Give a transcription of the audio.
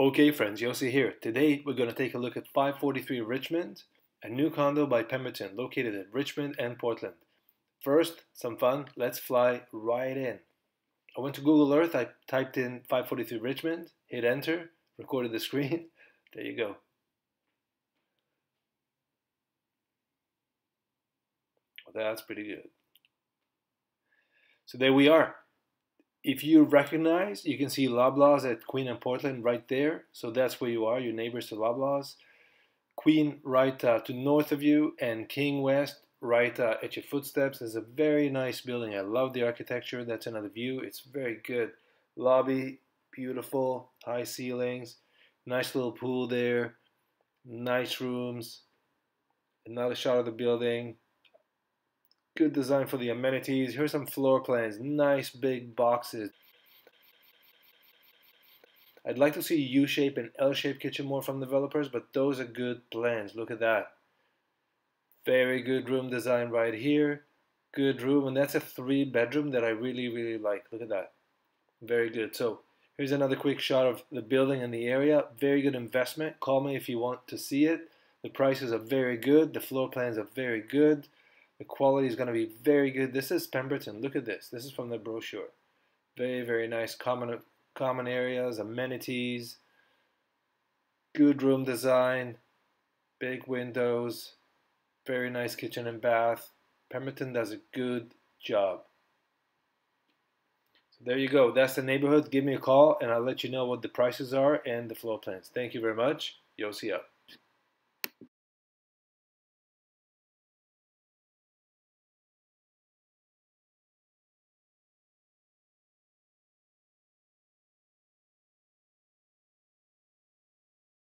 Okay friends, Yossi here. Today we're going to take a look at 543 Richmond, a new condo by Pemberton located in Richmond and Portland. First, some fun, let's fly right in. I went to Google Earth, I typed in 543 Richmond, hit enter, recorded the screen, there you go. Well, that's pretty good. So there we are. If you recognize, you can see Loblaws at Queen and Portland right there. So that's where you are, your neighbors to Loblaws. Queen right to north of you, and King West right at your footsteps. It's a very nice building. I love the architecture. That's another view. It's very good. Lobby, beautiful, high ceilings, nice little pool there, nice rooms, another shot of the building. Good design for the amenities. Here's some floor plans. Nice big boxes. I'd like to see U-shape and L-shape kitchen more from developers, but those are good plans. Look at that. Very good room design right here. Good room, and that's a 3-bedroom that I really like. Look at that. Very good. So here's another quick shot of the building and the area. Very good investment. Call me if you want to see it. The prices are very good. The floor plans are very good. The quality is going to be very good. This is Pemberton. Look at this. This is from the brochure. Very nice. Common areas, amenities, good room design, big windows, very nice kitchen and bath. Pemberton does a good job. So there you go. That's the neighborhood. Give me a call and I'll let you know what the prices are and the floor plans. Thank you very much. Yossi out.